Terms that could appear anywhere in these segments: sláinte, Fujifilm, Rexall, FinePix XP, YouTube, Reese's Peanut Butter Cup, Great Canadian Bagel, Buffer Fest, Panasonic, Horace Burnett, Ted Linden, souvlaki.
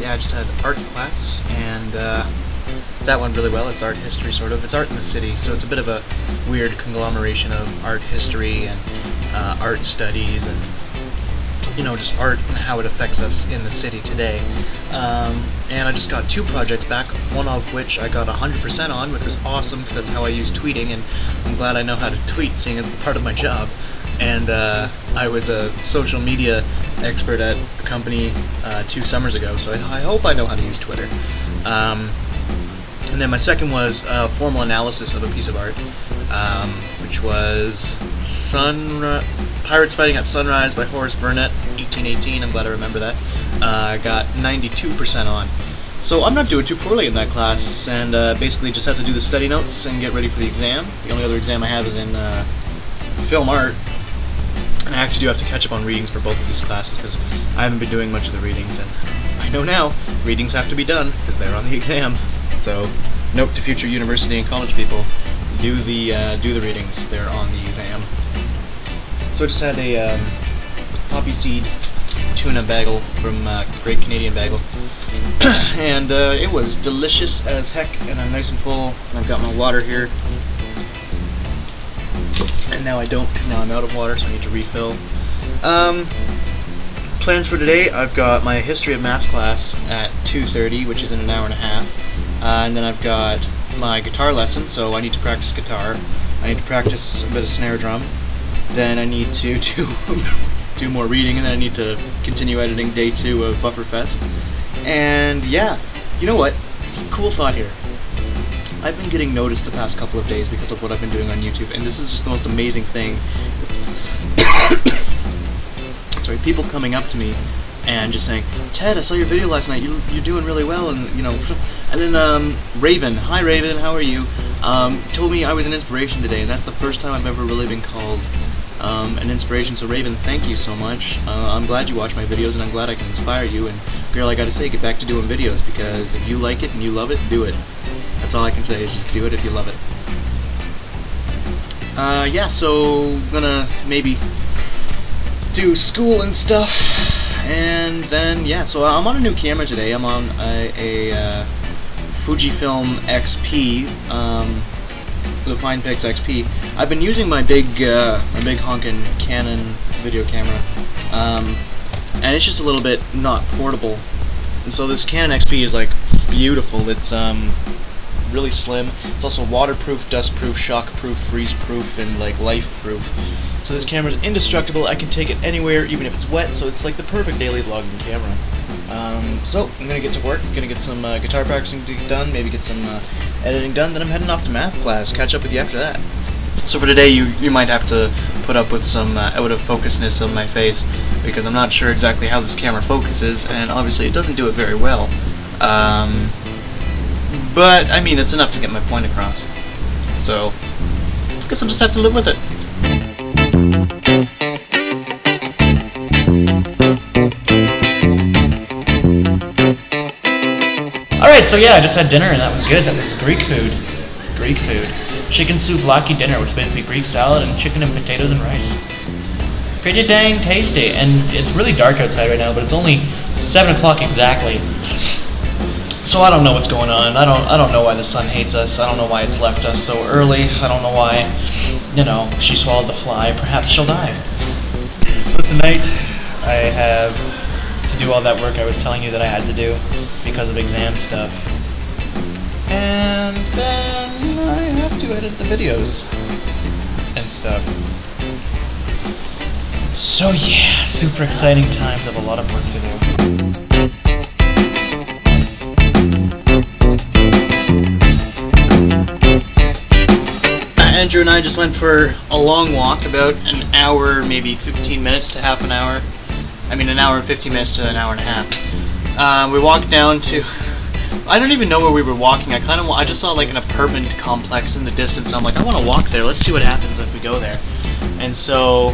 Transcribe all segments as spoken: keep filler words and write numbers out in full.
yeah, I just had art class, and uh, that went really well. It's art history, sort of. It's art in the city, so it's a bit of a weird conglomeration of art history and uh, art studies and, you know, just art and how it affects us in the city today. Um, and I just got two projects back, one of which I got one hundred percent on, which was awesome because that's how I use tweeting, and I'm glad I know how to tweet, seeing it's part of my job. And uh, I was a social media expert at a company uh, two summers ago, so I, I hope I know how to use Twitter. Um, and then my second was a formal analysis of a piece of art, um, which was Sunri Pirates Fighting at Sunrise by Horace Burnett, eighteen eighteen, I'm glad I remember that. Uh, I got ninety-two percent on. So I'm not doing too poorly in that class, and uh, basically just have to do the study notes and get ready for the exam. The only other exam I have is in uh, film art, and I actually do have to catch up on readings for both of these classes because I haven't been doing much of the readings, and I know now readings have to be done because they're on the exam. So note to future university and college people, do the, uh, do the readings, they're on the exam. So I just had a um, poppy seed tuna bagel from uh, Great Canadian Bagel, and uh, it was delicious as heck, and I'm nice and full, and I've got my water here, and now I don't, because now I'm out of water, so I need to refill. Um, plans for today, I've got my history of math class at two thirty, which is in an hour and a half, uh, and then I've got my guitar lesson, so I need to practice guitar, I need to practice a bit of snare drum, then I need to do, do more reading, and then I need to continue editing day two of Buffer Fest. And yeah, you know what? Cool thought here. I've been getting noticed the past couple of days because of what I've been doing on YouTube, and this is just the most amazing thing. Sorry, people coming up to me and just saying, "Ted, I saw your video last night, you, you're doing really well," and you know, and then um, Raven, hi Raven, how are you, um, told me I was an inspiration today, and that's the first time I've ever really been called Um, an inspiration. So Raven, thank you so much. Uh, I'm glad you watch my videos, and I'm glad I can inspire you. And girl, I gotta say, get back to doing videos, because if you like it and you love it, do it. That's all I can say, is just do it if you love it. Uh, yeah, so I'm gonna maybe do school and stuff, and then yeah. So I'm on a new camera today. I'm on a, a uh, Fujifilm X P. Um, the FinePix X P. I've been using my big, uh, my big honkin' Canon video camera, um, and it's just a little bit not portable. And so this Canon X P is like beautiful. It's um, really slim. It's also waterproof, dustproof, shockproof, freezeproof, and like life-proof. So this camera's indestructible. I can take it anywhere, even if it's wet. So it's like the perfect daily vlogging camera. Um, so I'm gonna get to work. I'm gonna get some uh, guitar practicing done. Maybe get some uh, editing done. Then I'm heading off to math class. Catch up with you after that. So for today, you you might have to put up with some uh, out of focusness on my face, because I'm not sure exactly how this camera focuses, and obviously it doesn't do it very well. Um, but I mean, it's enough to get my point across. So I guess I'll just have to live with it. So yeah, I just had dinner, and that was good. That was Greek food. Greek food. Chicken souvlaki dinner, which is basically Greek salad and chicken and potatoes and rice. Pretty dang tasty, and it's really dark outside right now, but it's only seven o'clock exactly. So I don't know what's going on. I don't I don't know why the sun hates us. I don't know why it's left us so early. I don't know why, you know, she swallowed the fly. Perhaps she'll die. So tonight, I have do all that work I was telling you that I had to do because of exam stuff. And then I have to edit the videos and stuff. So yeah, super exciting times. I have a lot of work to do. Andrew and I just went for a long walk, about an hour, maybe fifteen minutes to half an hour. I mean an hour and fifteen minutes to an hour and a half. Um, we walked down to... I don't even know where we were walking. I kind of I just saw like an apartment complex in the distance. I'm like, I want to walk there. Let's see what happens if we go there. And so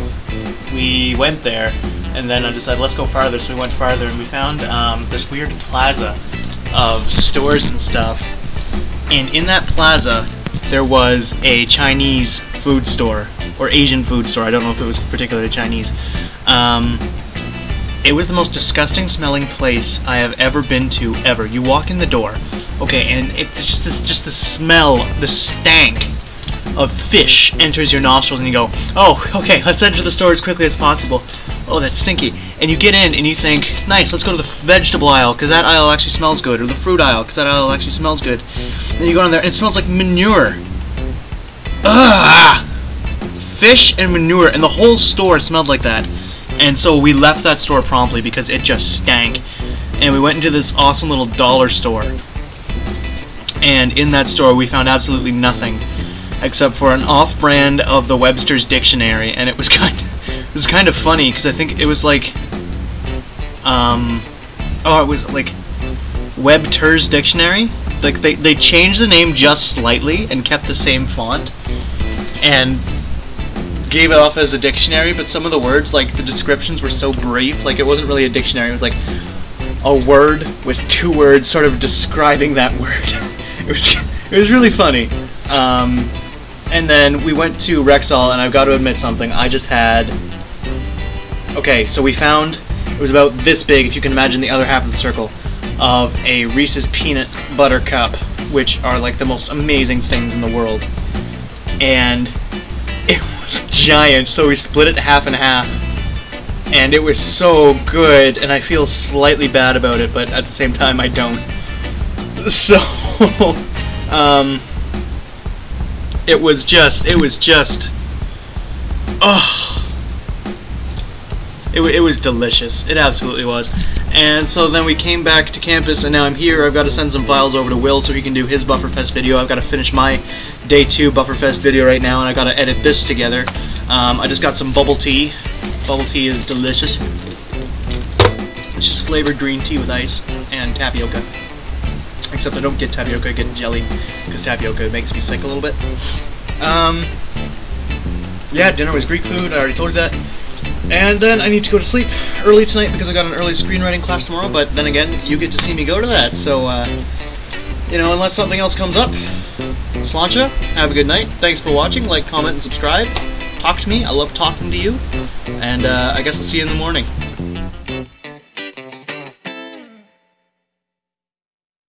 we went there, and then I decided let's go farther. So we went farther, and we found um, this weird plaza of stores and stuff. And in that plaza there was a Chinese food store, or Asian food store. I don't know if it was particularly Chinese. Um, It was the most disgusting smelling place I have ever been to, ever. You walk in the door, okay, and it's just this, just the smell, the stank of fish enters your nostrils, and you go, oh, okay, let's enter the store as quickly as possible. Oh, that's stinky. And you get in, and you think, nice, let's go to the vegetable aisle, because that aisle actually smells good, or the fruit aisle, because that aisle actually smells good. Then you go in there, and it smells like manure. Ugh! Fish and manure, and the whole store smelled like that. And so we left that store promptly because it just stank. And we went into this awesome little dollar store. And in that store we found absolutely nothing except for an off-brand of the Webster's Dictionary, and it was kind of, it was kind of funny because I think it was like um oh it was like Webster's Dictionary. Like they they changed the name just slightly and kept the same font and gave it off as a dictionary, but some of the words, like the descriptions, were so brief, like it wasn't really a dictionary, it was like a word with two words sort of describing that word. It was it was really funny. Um, and then we went to Rexall, and I've got to admit something, I just had... Okay, so we found, it was about this big, if you can imagine the other half of the circle, of a Reese's Peanut Butter Cup, which are like the most amazing things in the world. And it was giant, so we split it half and half, and it was so good, and I feel slightly bad about it, but at the same time I don't. So um it was just it was just oh it, it was delicious. It absolutely was. And so then we came back to campus, and now I'm here. I've got to send some files over to Will so he can do his Buffer Fest video. I've got to finish my Day two Buffer Fest video right now, and I've got to edit this together. Um, I just got some bubble tea. Bubble tea is delicious. It's just flavored green tea with ice and tapioca. Except I don't get tapioca, I get jelly, because tapioca makes me sick a little bit. Um, yeah, dinner was Greek food, I already told you that. And then I need to go to sleep early tonight because I got an early screenwriting class tomorrow, but then again, you get to see me go to that, so, uh, you know, unless something else comes up, sláinte, have a good night, thanks for watching, like, comment, and subscribe, talk to me, I love talking to you, and, uh, I guess I'll see you in the morning.